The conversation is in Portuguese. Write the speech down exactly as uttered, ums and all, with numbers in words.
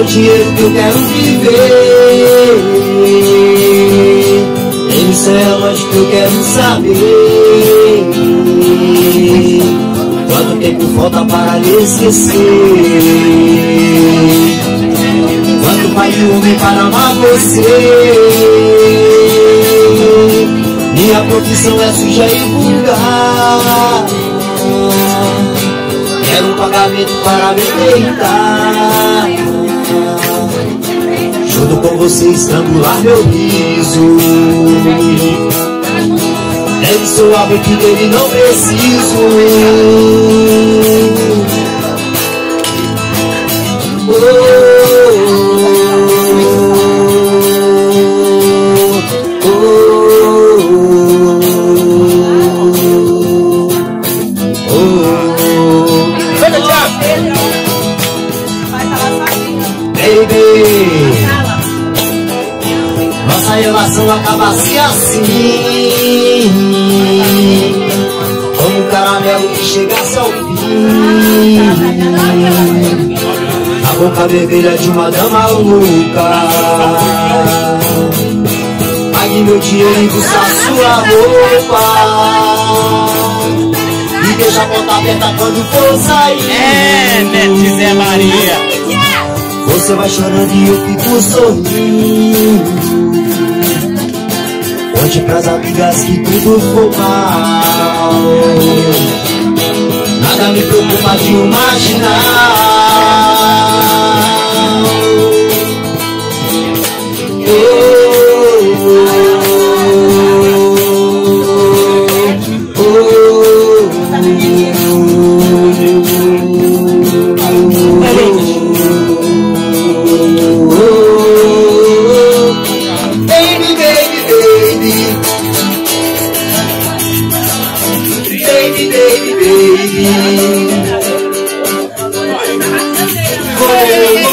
meu dinheiro que eu quero viver. Eles são as que eu quero saber. Quanto tempo falta para lhe esquecer? Quanto faz de homem para amar você? Minha profissão é suja e vulgar. Quero um pagamento para me deitar, junto com você estrangular meu riso. Deve ser algo que dele não preciso. Oh, nossa relação acaba-se assim, como um caramelo que chegasse ao fim, a boca vermelha de uma dama louca. Pague meu dinheiro e custa sua roupa, e deixa a porta aberta quando for sair. É, Neto e Zé Maria. Você vai chorando e eu fico sorrindo. Conte pras amigas que tudo foi mal. Nada me preocupa de imaginar. Oh, oh, oh. Baby, baby, baby.